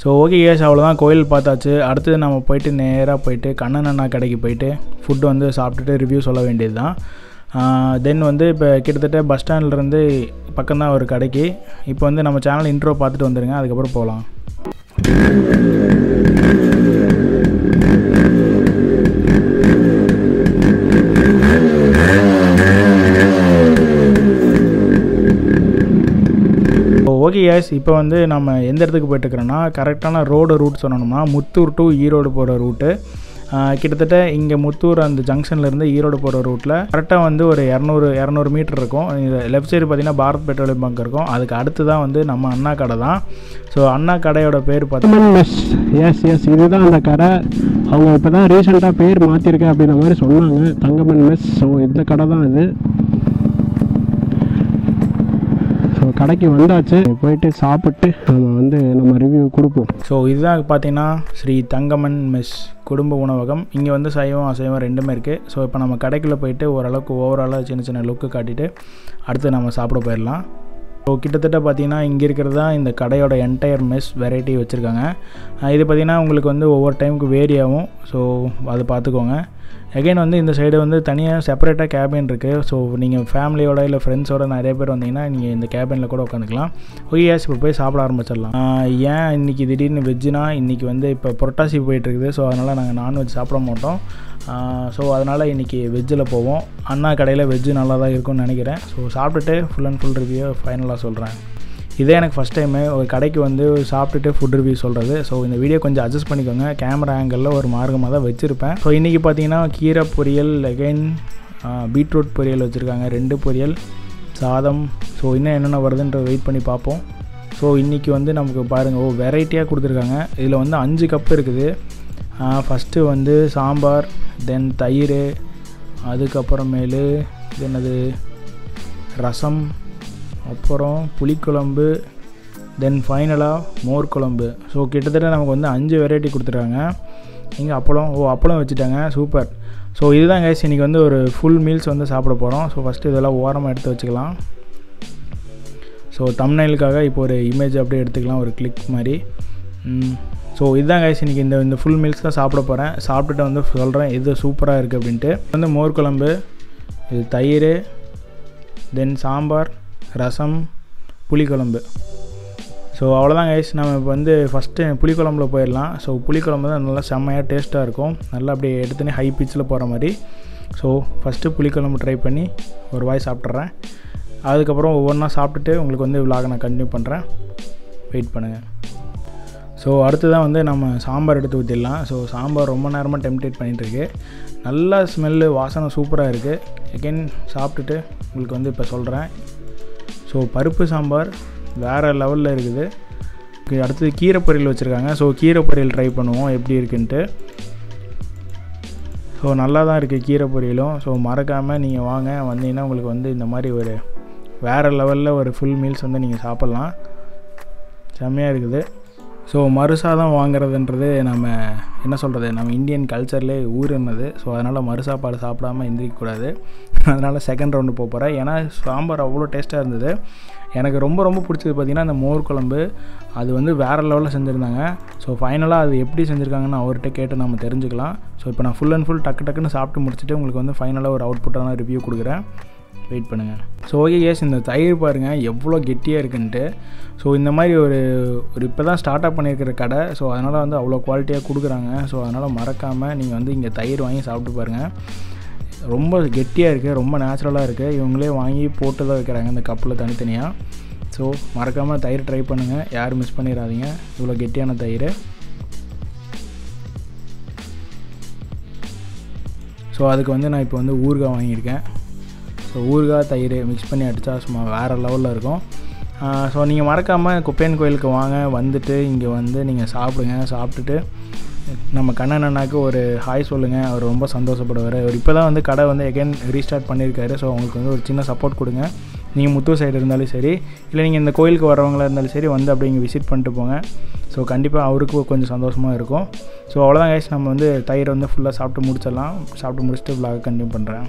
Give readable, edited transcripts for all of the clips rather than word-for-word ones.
So okay case அவ்வளோதான், கோயில் பார்த்தாச்சு. அடுத்தது நம்ம போயிட்டு நேராக போயிட்டு கண்ணன் அண்ணா கடைக்கு போயிட்டு ஃபுட்டு வந்து சாப்பிட்டுட்டு ரிவ்யூ சொல்ல வேண்டியது தான். தென் வந்து இப்போ கிட்டத்தட்ட பஸ் ஸ்டாண்ட்லேருந்து பக்கம்தான் ஒரு கடைக்கு. இப்போ வந்து நம்ம சேனல் இன்ட்ரோ பார்த்துட்டு வந்துடுங்க, அதுக்கப்புறம் போகலாம். ஓகே யஸ், இப்போ வந்து நம்ம எந்த இடத்துக்கு போய்ட்டுருக்குறோன்னா கரெக்டான ரோடு ரூட் சொன்னோம்னா முத்தூர் டு ஈரோடு போகிற ரூட்டு. கிட்டத்தட்ட இங்கே முத்தூர் அந்த ஜங்ஷன்லேருந்து ஈரோடு போகிற ரூட்டில் கரெக்டாக வந்து ஒரு 200 மீட்டர் இருக்கும். லெஃப்ட் சைடு பார்த்திங்கன்னா பாரத் பெட்ரோலியம் பங்க் இருக்கும். அதுக்கு அடுத்து தான் வந்து நம்ம அண்ணா கடை தான். ஸோ அண்ணா கடையோட பேர் பார்த்தீங்கன்னா எஸ் எஸ் இதுதான் அந்த கடை. அவங்க இப்போ தான் ரீசெண்டாக பேர் மாற்றிருக்கேன் அப்படின்ற மாதிரி சொன்னாங்க, தங்கமன் மெஸ். ஸோ இந்த கடை தான் இது. கடைக்கு வந்தாச்சு, போயிட்டு சாப்பிட்டு நம்ம வந்து நம்ம ரிவ்யூ கொடுப்போம். ஸோ இதுதான் பார்த்தீங்கன்னா ஸ்ரீ தங்கமன் மெஸ் குடும்ப உணவகம். இங்கே வந்து சைவம் அசைவம் ரெண்டுமே இருக்குது. ஸோ இப்போ நம்ம கடைக்குள்ளே போயிட்டு ஓரளவுக்கு ஓவராலாக சின்ன சின்ன லுக்கு காட்டிட்டு அடுத்து நம்ம சாப்பிட போயிடலாம். ஸோ கிட்டத்தட்ட பார்த்திங்கன்னா இங்கே இருக்கிறது தான் இந்த கடையோட என்டையர் மெஸ் வெரைட்டி வச்சுருக்காங்க. இது பார்த்திங்கன்னா உங்களுக்கு வந்து ஒவ்வொரு டைமுக்கு வேரி ஆகும். ஸோ அதை பார்த்துக்கோங்க. அகைன் வந்து இந்த சைடு வந்து தனியாக செப்பரேட்டாக கேபின் இருக்குது. ஸோ நீங்கள் ஃபேமிலியோட இல்லை ஃப்ரெண்ட்ஸோட நிறைய பேர் வந்தீங்கன்னா நீங்கள் இந்த கேபினில் கூட உட்காந்துக்கலாம். ஓகே இப்போ போய் சாப்பிட ஆரம்பிச்சிடலாம். ஏன் இன்றைக்கி திடீர்னு வெஜ்ஜுனா இன்றைக்கி வந்து இப்போ புரட்டாசி போயிட்டுருக்குது. ஸோ அதனால் நாங்கள் நான்வெஜ் சாப்பிட மாட்டோம். ஸோ அதனால் இன்றைக்கி வெஜ்ஜில் போவோம். அண்ணா கடையில் வெஜ்ஜு நல்லா தான் இருக்கும்னு நினைக்கிறேன். ஸோ சாப்பிட்டுட்டு ஃபுல் அண்ட் ஃபுல் ரிவ்யூ ஃபைனலாக சொல்கிறேன். இதே எனக்கு ஃபஸ்ட் டைமு ஒரு கடைக்கு வந்து சாப்பிட்டுட்டு ஃபுட் ரிவ்யூ சொல்கிறது. ஸோ இந்த வீடியோ கொஞ்சம் அட்ஜஸ்ட் பண்ணிக்கோங்க. கேமரா ஆங்கிளில் ஒரு மார்க்கமாக தான் வச்சுருப்பேன். ஸோ இன்றைக்கி பார்த்தீங்கன்னா கீரை பொரியல், அகைன் பீட்ரூட் பொரியல் வச்சுருக்காங்க, 2 பொரியல், சாதம். ஸோ இன்னும் என்னென்ன வருதுன்ற வெயிட் பண்ணி பார்ப்போம். ஸோ இன்றைக்கி வந்து நமக்கு பாருங்கள் வெரைட்டியாக கொடுத்துருக்காங்க. இதில் வந்து 5 கப்பு இருக்குது. ஃபஸ்ட்டு வந்து சாம்பார், தென் தயிர், அதுக்கப்புறமேலு என்னது ரசம், அப்புறம் புளிக்குழம்பு, தென் ஃபைனலாக மோர் குழம்பு. ஸோ கிட்டத்தட்ட நமக்கு வந்து 5 வெரைட்டி கொடுத்துருக்காங்க. இங்கே அப்பளம், அப்பளம் வச்சுட்டாங்க, சூப்பர். ஸோ இதுதான் கைஸ் இன்றைக்கி வந்து ஒரு ஃபுல் மீல்ஸ் வந்து சாப்பிட போகிறோம். ஸோ ஃபஸ்ட்டு இதெல்லாம் ஓரமாக எடுத்து வச்சுக்கலாம். ஸோ தம்ப்நெயிலுக்காக இப்போ ஒரு இமேஜ் அப்படியே எடுத்துக்கலாம், ஒரு கிளிக் மாதிரி. ஸோ இதுதான் கைஸ் இன்றைக்கி இந்த ஃபுல் மீல்ஸ் தான் சாப்பிட போகிறேன். சாப்பிட்டுட்டு வந்து சொல்கிறேன் இது சூப்பராக இருக்குது அப்படின்ட்டு. வந்து மோர் குழம்பு, இது தயிர், தென் சாம்பார், ரசம், புளிக்குழம்பு. ஸோ அவ்வளோதான் கைஸ். நம்ம இப்போ வந்து ஃபஸ்ட்டு புளிக்குழம்புல போயிடலாம். ஸோ புளிக்குழம்பு தான் நல்லா செம்மையாக டேஸ்ட்டாக இருக்கும். நல்லா அப்படியே எடுத்துனே ஹை பிச்சில் போகிற மாதிரி. ஸோ ஃபஸ்ட்டு புளிக்குழம்பு ட்ரை பண்ணி ஒரு வாய் சாப்பிட்றேன். அதுக்கப்புறம் ஒவ்வொன்றா சாப்பிட்டுட்டு உங்களுக்கு வந்து விலாக நான் கண்டினியூ பண்ணுறேன், வெயிட் பண்ணுங்கள். ஸோ அடுத்து தான் வந்து நம்ம சாம்பார் எடுத்து ஊற்றிடலாம். ஸோ சாம்பார் ரொம்ப நேரமாக டெம்ப்டேட் பண்ணிகிட்ருக்கு. நல்லா ஸ்மெல்லு, வாசனை சூப்பராக இருக்குது. அகெயின் சாப்பிட்டுட்டு உங்களுக்கு வந்து இப்போ சொல்கிறேன். ஸோ பருப்பு சாம்பார் வேறு லெவலில் இருக்குது. அடுத்தது கீரை பொரியல் வச்சுருக்காங்க. ஸோ கீரை பொரியல் ட்ரை பண்ணுவோம் எப்படி இருக்குன்ட்டு. ஸோ நல்லா தான் இருக்குது கீரை பொரியலும். ஸோ மறக்காமல் நீங்கள் வாங்க, வந்தீங்கன்னா உங்களுக்கு வந்து இந்த மாதிரி ஒரு வேறு லெவலில் ஒரு ஃபுல் மீல்ஸ் வந்து நீங்கள் சாப்பிட்லாம். செம்மையாக இருக்குது. ஸோ மறுசாதம் வாங்குறதுன்றது நம்ம என்ன சொல்கிறது, நம்ம இந்தியன் கல்ச்சர்லேயே ஊறுனது. ஸோ அதனால் மறுசாப்பாடு சாப்பிடாமல் எந்திரிக்கக்கூடாது. அதனால் செகண்ட் ரவுண்டு போக போகிறேன். ஏன்னா சாம்பார் அவ்வளோ டேஸ்ட்டாக இருந்தது. எனக்கு ரொம்ப ரொம்ப பிடிச்சது பார்த்திங்கன்னா அந்த மோர் குழம்பு. அது வந்து வேறு லெவலில் செஞ்சுருந்தாங்க. ஸோ ஃபைனலாக அது எப்படி செஞ்சுருக்காங்கன்னு அவர்கிட்ட கேட்டு நம்ம தெரிஞ்சுக்கலாம். ஸோ இப்போ நான் ஃபுல் அண்ட் ஃபுல் டக்கு டக்குன்னு சாப்பிட்டு முடிச்சுட்டு உங்களுக்கு வந்து ஃபைனலாக ஒரு அவுட்புட்டான ரிவ்யூ கொடுக்குறேன், வெயிட் பண்ணுங்கள். ஸோ ஓகே கேஸ், இந்த தயிர் பாருங்கள் எவ்வளோ கெட்டியாக இருக்குன்ட்டு. ஸோ இந்த மாதிரி ஒரு இப்போ தான் ஸ்டார்ட் அப் பண்ணியிருக்கிற கடை. ஸோ அதனால் வந்து அவ்வளோ குவாலிட்டியாக கொடுக்குறாங்க. ஸோ அதனால் மறக்காமல் நீங்கள் வந்து இங்கே தயிர் வாங்கி சாப்பிட்டு பாருங்கள். ரொம்ப கெட்டியாக இருக்குது, ரொம்ப நேச்சுரலாக இருக்குது. இவங்களே வாங்கி போட்டு தான் வைக்கிறாங்க இந்த கப்பில் தனித்தனியாக. ஸோ மறக்காமல் தயிர் ட்ரை பண்ணுங்கள், யாரும் மிஸ் பண்ணிடாதீங்க. இவ்வளோ கெட்டியான தயிர். ஸோ அதுக்கு வந்து நான் இப்போ வந்து ஊறுகாய் வாங்கியிருக்கேன். ஸோ ஊறுகாய் தயிர் மிக்ஸ் பண்ணி அடித்தா சும்மா வேறு லெவலில் இருக்கும். ஸோ நீங்கள் மறக்காமல் குப்பையன் கோயிலுக்கு வாங்க, வந்துட்டு இங்கே வந்து நீங்கள் சாப்பிடுங்க. சாப்பிட்டுட்டு நம்ம கண்ணன் அண்ணாக்கு ஒரு ஹாய் சொல்லுங்கள், அவர் ரொம்ப சந்தோஷப்படுவார். அவர் இப்போ தான் வந்து கடை வந்து எகைன் ரீஸ்டார்ட் பண்ணியிருக்காரு. ஸோ அவங்களுக்கு வந்து ஒரு சின்ன சப்போர்ட் கொடுங்க. நீங்கள் முத்தூர் சைடு இருந்தாலும் சரி, இல்லை நீங்கள் இந்த கோயிலுக்கு வரவங்களாக இருந்தாலும் சரி, வந்து அப்படி இங்கே விசிட் பண்ணிட்டு போங்க. ஸோ கண்டிப்பாக அவருக்கு கொஞ்சம் சந்தோஷமாக இருக்கும். ஸோ அவ்வளோதான் கைஸ், நம்ம வந்து தயிர் வந்து ஃபுல்லாக சாப்பிட்டு முடிச்சிடலாம். சாப்பிட்டு முடிச்சுட்டு vlog கண்டினியூ பண்ணுறேன்.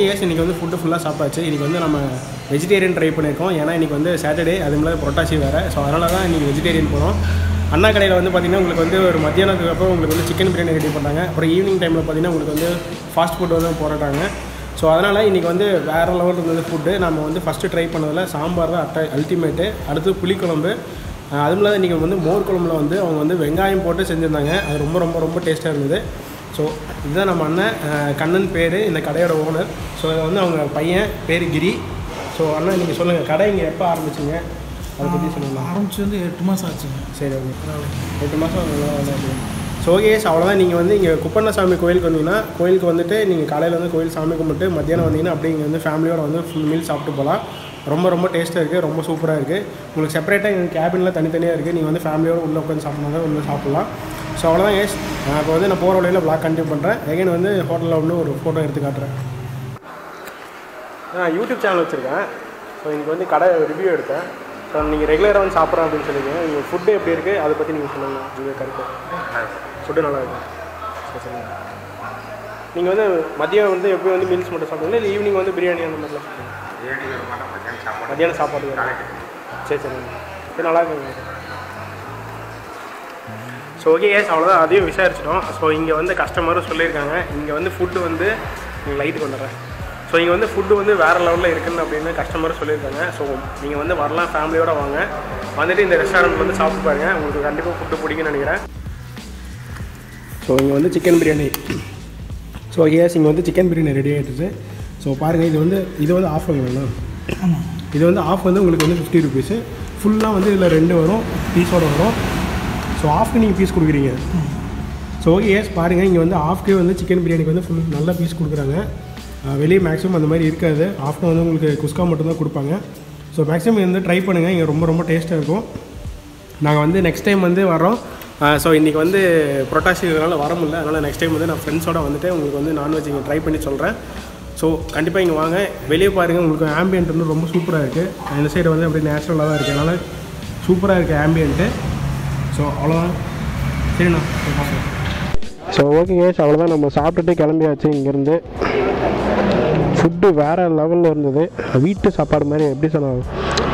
ओके यस इनके वो फुट फुला सापाच्चु इनके वो नाम वेजिटेरियन ट्राई पण्णिरुक्कोम ऐना इनके वो सैटरडे अदुमला पोटासी वेरा सो अदनाला தான் इनके वेजिटेरियन போறோம் அண்ணா கடையில வந்து பாத்தீங்கன்னா உங்களுக்கு வந்து ஒரு மதியானத்துக்கு அப்புறம் உங்களுக்கு வந்து சிக்கன் பிரியாணி ரெடி பண்றாங்க அப்புறம் ஈவினிங் டைம்ல பாத்தீங்கன்னா உங்களுக்கு வந்து ஃபாஸ்ட் ஃபுட் வந்து போறாங்க सो इनकी वो वे लवल फुटे नाम वो फर्स्ट ट्राई पड़े सांबार अल्टिमेट अड़े पुलिकुम्बु अदा इनकी वो मोर कुमें वेंगायम पोटे से रोम रोम रोम टेस्टा सो इतना नम कणन पेर इन कड़ो ओनर सो वो पयान पेर गिरी सो अना नहीं कड़ ये आरमीची आरमीचर एट मसम सर एट मसम सो ओके अवलोदा नहीं कुपन्नसामी कोयिलुक्कु वंदींगना कोयिलुक्कु वंदुट्टु नींगा कालैयिल वंदु कोयिल सामी कुम्बिट्टु मध्याहम वंदींगना अप्पडिये नींगा वंदु फैमिलियोड वंदु फुल मील साप्पिट्टु पोलाम रोम्ब रोम्ब टेस्टा इरुक्कु रोम्ब सूपरा इरुक्कु उंगलुक्कु सेपरेटा इन कैबिनला तनितनिया इरुक्कु नींगा वंदु फैमिलियोड उल्ला उक्कार्ந்து साप्पिडुंगा उल्ला साप्पिडலாம் सो अवलोदा गाइस நான் இப்ப வந்து நான் போற வழியில vlog கண்டினியூ பண்றேன் அகைன் வந்து ஹோட்டல்ல வந்து ஒரு போட்டோ எடுத்து காட்றேன் நான் YouTube சேனல் வச்சிருக்கேன் சோ இங்க வந்து கடை ரிவ்யூ எடுத்தேன் सो नहीं रेगुला वो सापड़ा अब फुटे एपी अ पी नहीं करेक्टा फुटे ना नहीं वो मध्य वो एपी वो मील्स मट सी ईवनिंग वो बिरयानी अंत मतलब मध्यान सापा सर सर ना सो ओके अद विचारीटो सो इं कस्टमर चलें इं वो फुट वो लाइट को सो इं वो फुट वो वे लवल अब कस्टमर चलेंगे सो नहीं वरला फैमिलियोड वांगे वे रेस्टारेंट वो सापा कंपा फुट पिड़ी निको चिकन बिरयानी सो यस इं चिकन बिरयानी रेडी आगे सो पांग इत आफ इत आफ वो ₹50 फुला वो रे वो पीसोड़ वो सो आफ नहीं पीस को सो ओके यस पांग इं वो आफे वो चिकन बिरयानी वो फुल ना पीस को वे मैक्सिमम अंतमारी आफन वो कुस्का मटम को मैक्सिमम ट्राई पड़ेंगे रोम रोम टेस्टा वो नेक्स्ट टाइम वो वर्म सो इनकी वो प्रोटासी वर मुझे नेक्स्ट टाइम वो ना फ्रेंड्सोड़ वोटे वो नानवेज ट्राई पड़ी चलें सो कंपा इं वाँग वे पांग आम्बियंट रोम सूपर सैड वो अब natural super ambient so sir so okay number साप्टे किंबी फुट वे लवल वीट सापा मारे एप्ली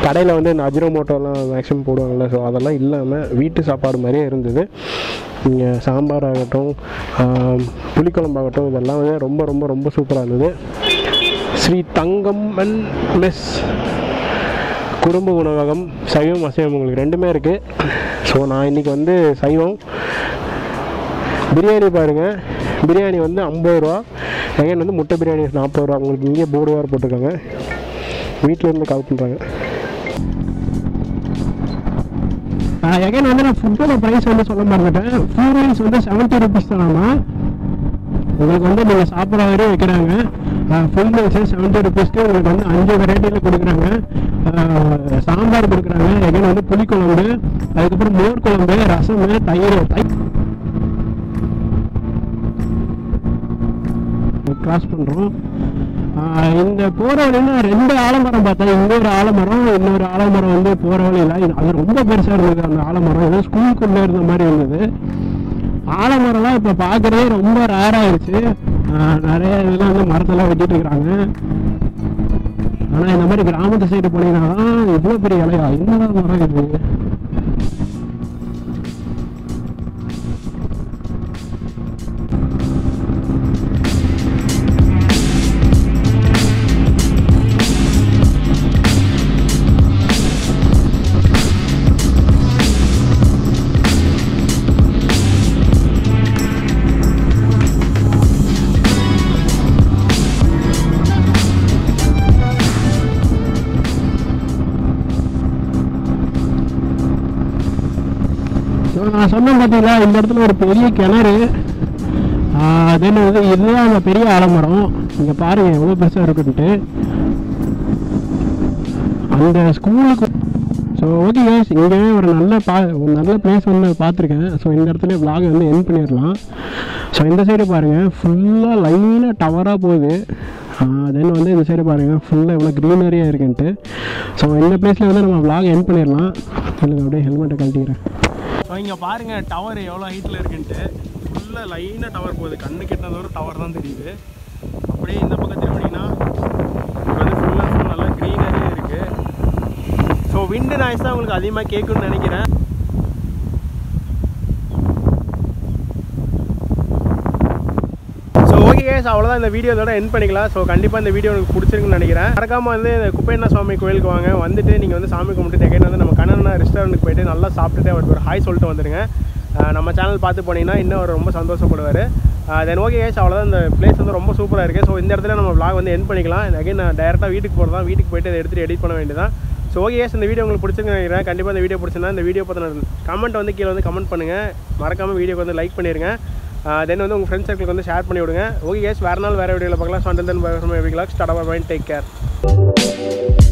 कड़े वो अजिनोमोटो मैक्सिमम पड़वा सो अल्लाम वीट सापा मारिये सांबार पुलिकुम्बागटो इतना रोम रोम रोम सूपर श्री तंगम्मन मेस कुरुम्ब उणवकम सैवम असैवम रेंडुमे सो ना इनकी वो सैवम बिरयानी पांग बिरयानी वो ₹50 अगेन वो मुट्टे बिरयानी ₹40 इंगे बोर्ड वार पट्टा वीटल कॉल पड़ा अगेन वो ना फुटो प्राइस वो चल मारे फ्यू राइस वो ₹70 उम्मीद सापड़ा वे वाला फुल राइस ₹70 वो 5 वेरायटी को सांबार को अगेन वो पुलिकुम्बु अदु मोर कुळंबु रसम तयिर क्रॉस पड़ो इतना रेल आलमर पाता इनोर आलमर इन आलमर वो अभी रोम पेसा आलमर ऐसा स्कूल को मारे आलमर पाक रोम रेर आना मरते वेटिटे आना इतमी ग्राम सैड पीना इवे इला इन मर ना सो पाती किणर दिन इतना आलमर इं पार एवसा अंत स्कूल सो ओके और ना प्लेस वो पातर सो इतने व्लॉग वो एंड पड़ा सो इत सैड पांग फुला लाइन टवरा देन वो इत सैड पांग फुला एवं ग्रीनरिया सो इन प्लेस वो ना व्लॉग एंड पड़ा अब हेलमेट कल्टिक सो इं पांग टवर एव्लो हईटे फुला लाइन टवर पे कणुक टवर तरीवे अब அப்படியே இந்த பக்கம் திரும்பினீங்கன்னா இங்கே வந்து ஃபுல்லாக நல்லா க்ரீனரியாக இருக்குது. ஸோ விண்டு நாய்ஸ் தான் உங்களுக்கு அதிகமாக கேட்குன்னு நினைக்கிறேன். அவ்வளோதான், இந்த வீடியோ இதோட எண்ட் பண்ணிக்கலாம். ஸோ கண்டிப்பாக இந்த வீடியோ உங்களுக்கு பிடிச்சிருக்குன்னு நினைக்கிறேன். மறக்காமல் வந்து குப்பையண்ணா சாமி கோயிலுக்கு வாங்க, வந்துட்டு நீங்கள் வந்து சாமி கும்பிட்டு செகண்ட் வந்து நம்ம கண்ணண்ணா ரெஸ்டாரண்ட்டுக்கு போய்ட்டு நல்லா சாப்பிட்டுட்டு அவருக்கு ஒரு ஹாய் சொல்லிட்டு வந்துடுங்க. நம்ம சேனல் பார்த்து போனீங்கன்னா இன்னும் அவர் ரொம்ப சந்தோஷப்படுவார். தென் ஓகே கேஸ், அவ்வளோதான், இந்த பிளேஸ் வந்து ரொம்ப சூப்பராக இருக்குது. ஸோ இந்த இடத்துல நம்ம வ்ளாக் வந்து எண்ட் பண்ணிக்கலாம். அகைன் நான் டேரெக்டாக வீட்டுக்கு போகிறதான், வீட்டுக்கு போய்ட்டு அதை எடுத்துகிட்டு எடிட் பண்ண வேண்டியதான். ஸோ ஓகே கேஸ், இந்த வீடியோ உங்களுக்கு பிடிச்சிருக்குன்னு நினைக்கிறேன். கண்டிப்பாக இந்த வீடியோ பிடிச்சிருந்தா இந்த வீடியோ பார்த்து கமெண்ட் வந்து கீழே வந்து கமெண்ட் பண்ணுங்கள். மறக்காமல் வீடியோக்கு வந்து லைக் பண்ணிடுங்க. தென் வந்து உங்கள் ஃப்ரெண்ட்ஸ் சர்க்கிளுக்கு வந்து ஷேர் பண்ணி விடுங்க. ஓகே கேஸ், வேறு நாள் வேறு வீடியோவில் பார்க்கலாம். So until then bye from every vlog. Start up and take care.